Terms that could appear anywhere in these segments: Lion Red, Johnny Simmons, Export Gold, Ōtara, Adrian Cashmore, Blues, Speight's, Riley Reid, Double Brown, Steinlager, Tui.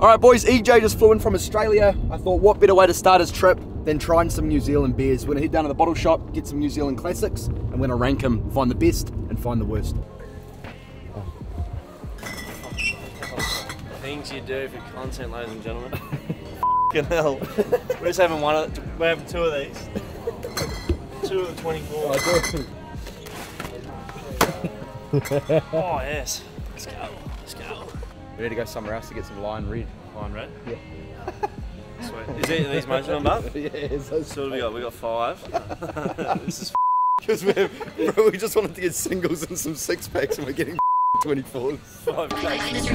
All right, boys, EJ just flew in from Australia. I thought, what better way to start his trip than trying some New Zealand beers? We're gonna head down to the bottle shop, get some New Zealand classics, and we're gonna rank them, find the best and find the worst. Things you do for content, ladies and gentlemen. F***ing hell. We're just having one of the, we're having two of these. Two of the 24. Oh yes. Let's go. Let's go. We need to go somewhere else to get some Lion Red. Lion Red? Yeah. Sweet. Is it these most of them up? Yeah. So what do we got? We got 5. This is because we just wanted to get singles and some six packs and we're getting 24. 5 packs.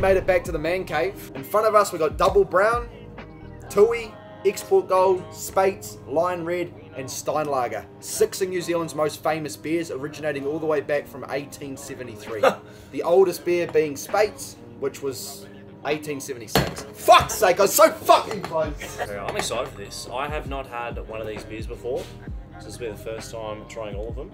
Made it back to the man cave. In front of us we got Double Brown, Tui, Export Gold, Speight's, Lion Red and Steinlager. 6 of New Zealand's most famous beers originating all the way back from 1873. The oldest beer being Speight's, which was 1876. Fuck's sake, I was so fucking close! I'm excited for this. I have not had one of these beers before. So this will be the first time trying all of them.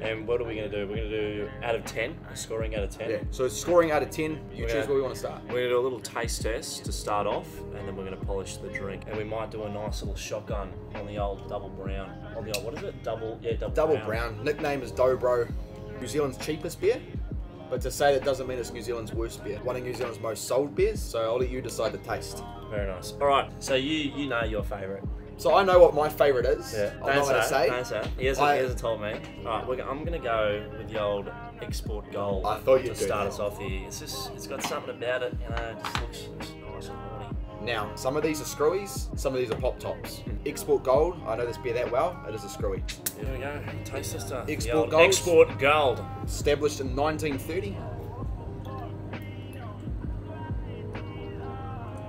And what are we going to do? We're going to do out of 10, scoring out of 10. Yeah, so scoring out of 10, you choose where we want to start. We're going to do a little taste test to start off, and then we're going to polish the drink. And we might do a nice little shotgun on the old Double Brown. On the old, what is it? Double Brown. Nickname is Dobro. New Zealand's cheapest beer, but to say that doesn't mean it's New Zealand's worst beer. One of New Zealand's most sold beers, so I'll let you decide the taste. Very nice. All right, so you know your favourite. So I know what my favourite is. Yeah. I'm not going to say. Don't say. He hasn't told me. All right, I'm going to go with the old Export Gold. I thought you'd start us off here. It's just, it's got something about it, you know. It just looks nice and naughty. Now, some of these are screwies, some of these are pop tops. Export Gold. I know this beer that well. It is a screwy. Here we go. Taste this stuff. Export Gold. Export Gold. Established in 1930.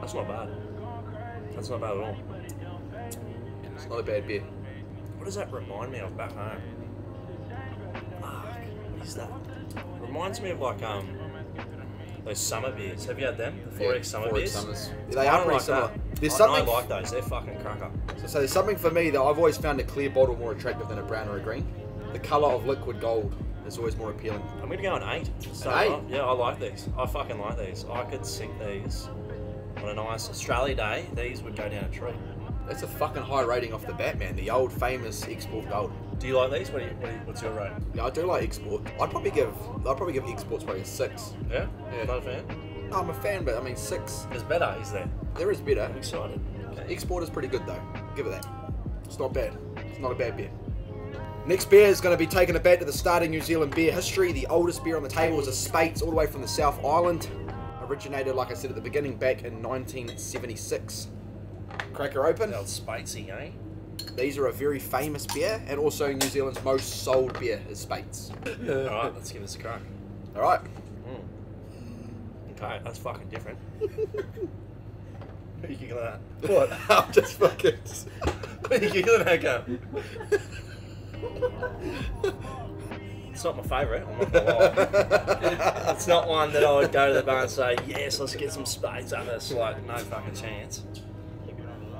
That's not bad. That's not bad at all. It's not a bad beer. What does that remind me of back home? Fuck, what is that? Reminds me of like those summer beers. Have you had them? The 4X summer beers? Yeah, they are pretty similar. I don't like those, they're fucking cracker. So there's something for me that I've always found a clear bottle more attractive than a brown or a green. The colour of liquid gold is always more appealing. I'm gonna go an 8. An 8? Yeah, I like these. I fucking like these. I could sink these on a nice Australia day. These would go down a tree. That's a fucking high rating off the bat, man. The old famous Export Gold. Do you like these? What's your rating? Yeah, I do like Export. I'd probably give Export's probably a 6. Yeah? Yeah. Not a fan? No, I'm a fan, but I mean 6. There's better, is there? There is better. I'm excited. Okay. Export is pretty good though. Give it that. It's not bad. It's not a bad beer. Next beer is going to be taking it back to the start of New Zealand beer history. The oldest beer on the table is a Speight's all the way from the South Island. Originated, like I said at the beginning, back in 1976. Crack her open. That's Speight'sy, eh? These are a very famous beer, and also New Zealand's most sold beer is Speight's. Alright, let's give this a crack. Alright. Mm. Okay, that's fucking different. What are you giggling at? What? I'm just fucking... What are you giggling at, Gam? It's not my favourite, I'm not going to lie. It's not one that I would go to the bar and say, yes, let's get some Speight's out of this. Like, no fucking chance.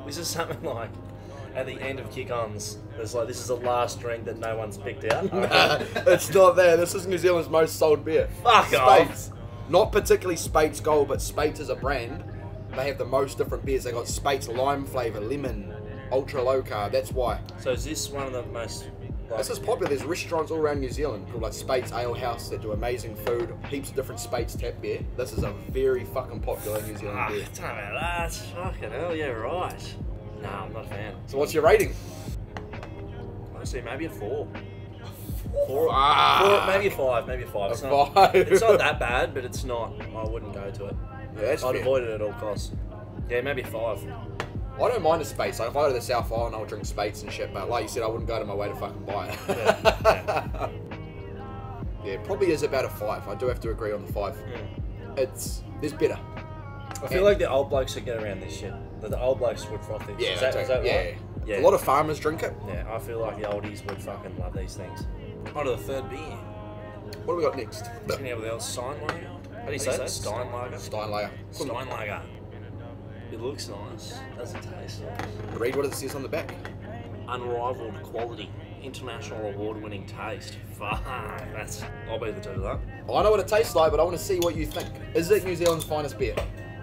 This is something like, at the end of kick-ons, there's like, this is the last drink that no one's picked out. Nah, it's not there. This is New Zealand's most sold beer. Fuck Speight's. Off. Not particularly Speight's Gold, but Speight's is a brand. They have the most different beers. They got Speight's Lime Flavour, Lemon, Ultra Low Carb. That's why. So is this one of the most... Like, this is popular. There's restaurants all around New Zealand called like Speight's Ale House that do amazing food. Heaps of different Speight's tap beer. This is a very fucking popular New Zealand beer. Don't know about that. Fucking hell, yeah, right. Nah, I'm not a fan. So what's your rating? Honestly, maybe a 4. Four, maybe a 5. Maybe a 5. It's not that bad, but it's not. I wouldn't go to it. Yeah, that's I'd avoid it at all costs. Yeah, maybe a 5. I don't mind a Speight's. Like if I go to the South Island, I'll drink Speight's and shit. But like you said, I wouldn't go to my way to fucking buy it. Yeah, yeah, it probably is about a 5. I do have to agree on the 5. Mm. It's bitter. I feel like the old blokes would get around this shit. The old blokes would froth this. Yeah, is that right? Yeah. A lot of farmers drink it. Yeah, I feel like the oldies would fucking love these things. On to the third beer. What do we got next? It's going to have the old Steinlager. How do you say it? Steinlager. Steinlager. Steinlager. It looks nice. Doesn't taste nice. Read what it says on the back. Unrivaled quality. International award-winning taste. Fuck. That's. I'll be the judge of that. I know what it tastes like, but I want to see what you think. Is it New Zealand's finest beer?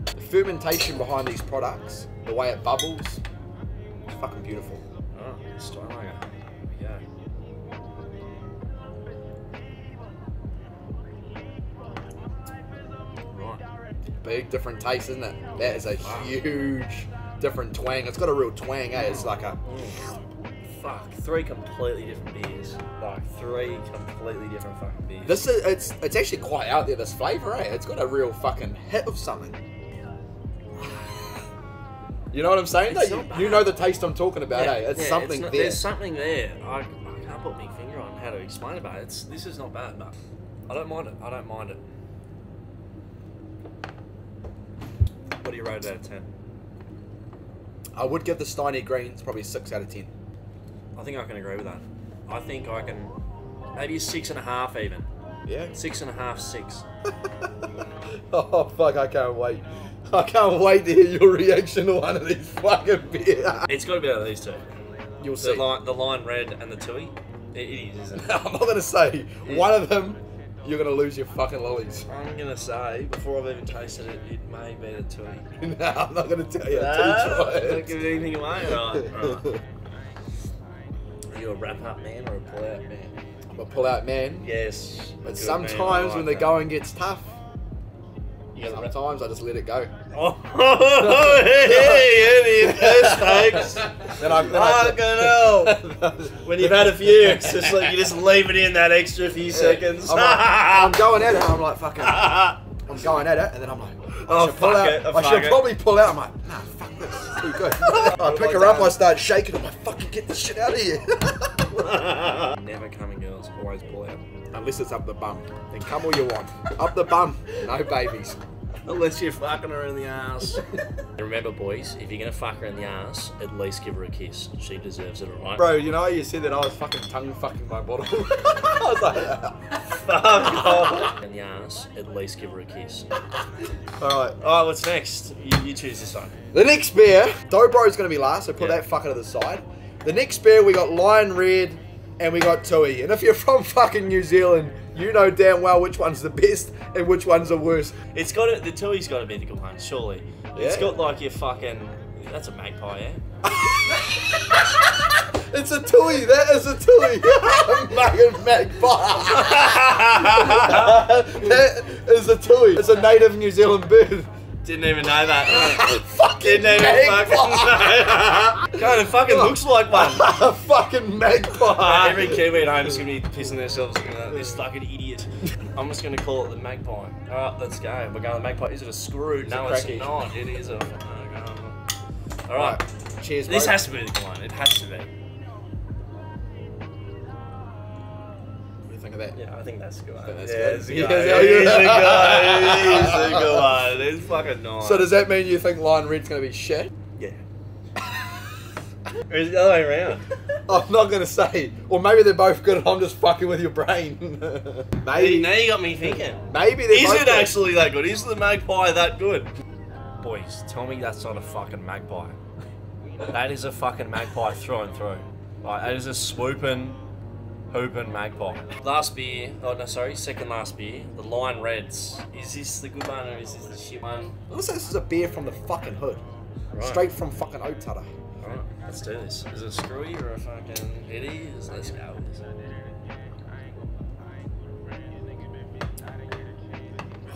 The fermentation behind these products, the way it bubbles, it's fucking beautiful. Oh, Steinlager. Here we go. Right. Big different taste, isn't it? That is a huge different twang. It's got a real twang, eh? It's like a... Fuck, three completely different beers. Like, three completely different fucking beers. This is, it's actually quite out there, this flavour, eh? It's got a real fucking hit of something. You know what I'm saying? You know the taste I'm talking about, yeah, eh? It's something it's not, there. There's something there. I can't put my finger on how to explain about it. It's, this is not bad, but I don't mind it. I don't mind it. What do you rate it out of 10? I would give the Steiny Greens probably 6 out of 10. I think I can agree with that. I think I can, maybe 6.5 even. Yeah. 6.5, 6. Oh fuck, I can't wait. I can't wait to hear your reaction to one of these fucking beers. It's got to be out of these two. You'll see. The Lion Red and the Tui. It is, isn't it? I'm not going to say. Yeah. One of them, you're going to lose your fucking lollies. I'm going to say, before I've even tasted it, it may be the Tui. No, I'm not going to tell you. No, I'm not giving anything away. Right. Are you a wrap-up man or a pull-out man? I'm a pull-out man. Yes. But sometimes like when the going gets tough, sometimes I just let it go. Oh, hey, any mistakes? Fucking hell. When you've had a few, it's just like you just leave it in that extra few seconds. I'm, like, I'm going at it, I'm like, fucking, I'm going at it, and then I'm like, I should probably pull out. I'm like, nah, fuck this, it's too good. I pick her up, I start shaking, I'm like, fucking get this shit out of here. Never coming girls, always pull out. Unless it's up the bum. Then come all you want. Up the bum, no babies. Unless you're fucking her in the ass. Remember boys, if you're gonna fuck her in the ass, at least give her a kiss. She deserves it, alright? Bro, you know you said that I was fucking tongue fucking my bottle. I was like, fuck off. In the ass, at least give her a kiss. Alright. Alright, what's next? You choose this one. The next beer, Dobro's gonna be last, so put that fucker to the side. The next beer, we got Lion Red, and we got Tui. And if you're from fucking New Zealand, you know damn well which one's the best and which one's the worst. It's got to, the Tui's got to be the good one, surely. Yeah. It's got like your fucking, that's a magpie, yeah? It's a Tui, that is a Tui. Fucking magpie. That is a Tui. It's a native New Zealand bird. Didn't even know that. Fucking didn't even fucking know. God, it fucking looks like one. Fucking magpie. Every Kiwi at home is going to be pissing themselves looking at this fucking idiot. I'm just going to call it the magpie. All right, let's go. We're going to the magpie. Is it a screw? No, it's not. It is a... All right. Cheers, bro. This has to be the one. It has to be. Think of that. Yeah, I think that's a good one. He's a good one. It's fucking nice. So does that mean you think Lion Red's going to be shit? Yeah. Or is it the other way around? I'm not going to say. Or maybe they're both good and I'm just fucking with your brain. Maybe. Now you got me thinking. Maybe they're both good. Is it actually that good? Is the magpie that good? Boys, tell me that's not a fucking magpie. That is a fucking magpie through and through. Like, that is a swooping... Hoopin' magpie. Last beer, oh no, sorry, second last beer, the Lion Reds. Is this the good one or is this the shit one? Also, this is a beer from the fucking hood. Right. Straight from fucking Ōtara. Alright, let's do this. Is it a screwy or a fucking Eddie? Let's go.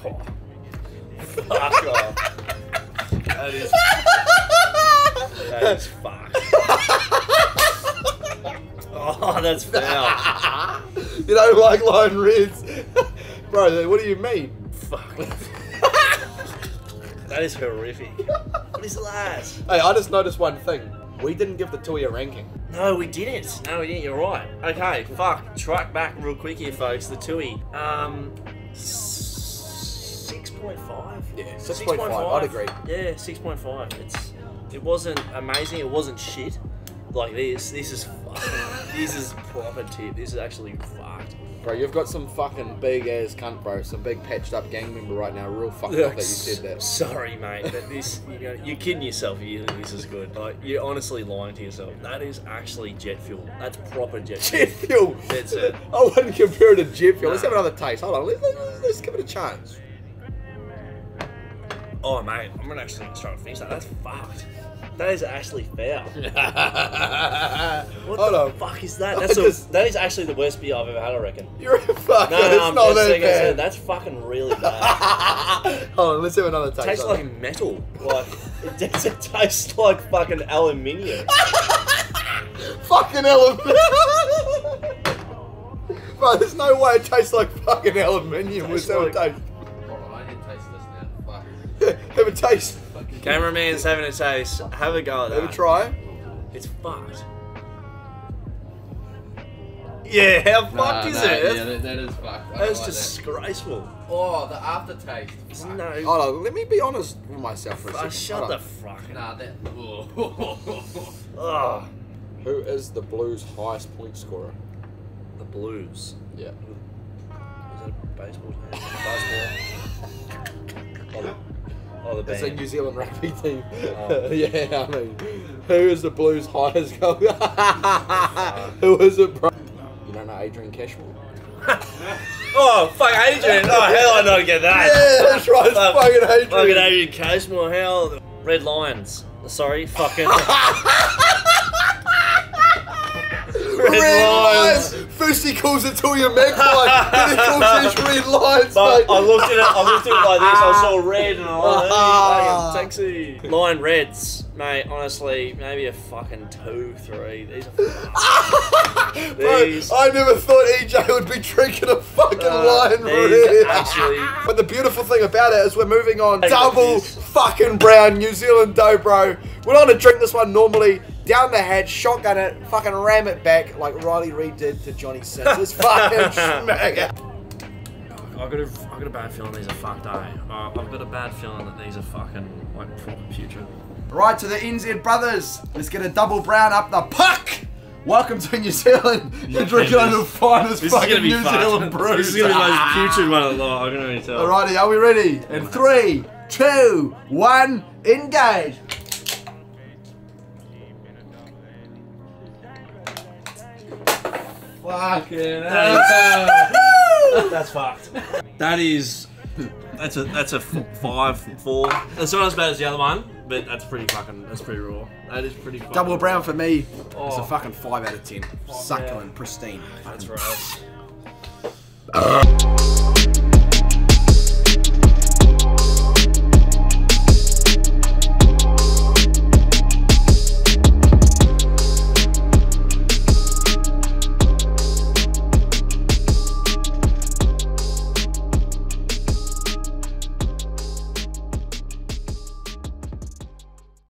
Oh. Fuck off. That is fucked. Oh, that's foul. You don't like Lion Reds. Bro, what do you mean? Fuck. That is horrific. What is that? Hey, I just noticed one thing. We didn't give the Tui a ranking. No, we didn't. No, we didn't. You're right. Okay, fuck. Track back real quick here, folks. The Tui. 6.5? Yeah, 6.5. I'd agree. Yeah, 6.5. It wasn't amazing. It wasn't shit. Like this is fucking... This is proper tip. This is actually fucked. Bro, you've got some fucking big ass cunt, bro. Some big patched up gang member right now. Real fucked up that you said that. Sorry, mate, but this, you know, you're kidding yourself. You think this is good. Like, you're honestly lying to yourself. That is actually jet fuel. That's proper jet fuel. Jet fuel? That's it. I wouldn't compare it to jet fuel. Nah. Let's have another taste. Hold on. Let's give it a chance. Oh, mate, I'm gonna actually try to finish that. That's fucked. That is actually foul. what the fuck is that? That is actually the worst beer I've ever had, I reckon. You're a fucker. No, that's fucking really bad. Hold on, let's have another taste. It tastes like metal. Like, it tastes like fucking aluminium. Fucking aluminium. Bro, there's no way it tastes like fucking aluminium. Let's have a taste. Have a taste. Cameraman's having a taste. Have a go at that. Have a try. It's fucked. Yeah, how fucked is it? Yeah, that is fucked. That's disgraceful. Oh, the aftertaste. No. Hold on, let me be honest with myself for a second. Shut the fuck up. Nah, that. Oh. Who is the Blues' highest point scorer? The Blues? Yeah. Is that a baseball team? Baseball? Oh, it's a New Zealand rugby team. Oh. Yeah, I mean, who is the Blues' highest goal? Who is it, bro? You don't know Adrian Cashmore? Oh, fuck Adrian! Oh, hell, I don't get that. Yeah, that's right, it's fucking Adrian. Fucking Adrian Cashmore, hell. Red Lions. Sorry, fucking. Red Lions! First he calls it Tui and Magpie, then he calls it Red Lions, mate. I looked at it like this, I saw red and I was like, taxi. Lion Reds, mate, honestly, maybe a fucking 2, 3. These are fucking... Bro, I never thought EJ would be drinking a fucking Lion Red. Actually... But the beautiful thing about it is we're moving on. Double fucking brown New Zealand dough, bro. We're not going to drink this one normally. Down the hatch, shotgun it, fucking ram it back like Riley Reid did to Johnny Simmons. It's fucking smack it. I've got a bad feeling these are fucked, eh? I've got a bad feeling that these are fucking, like, proper putrid. Right, to the NZ brothers, let's get a double brown up the puck! Welcome to New Zealand. You're drinking on the finest fucking New Zealand brew. This is going to be the most putrid one of the lot, I can already tell. Alrighty, are we ready? In 3, 2, 1, engage! Fucking that's fucked. That's a 5-4. That's not as bad as the other one, but that's pretty raw. That is pretty. Double raw. Brown for me. Oh. It's a fucking 5 out of 10. Succulent, pristine. That's right.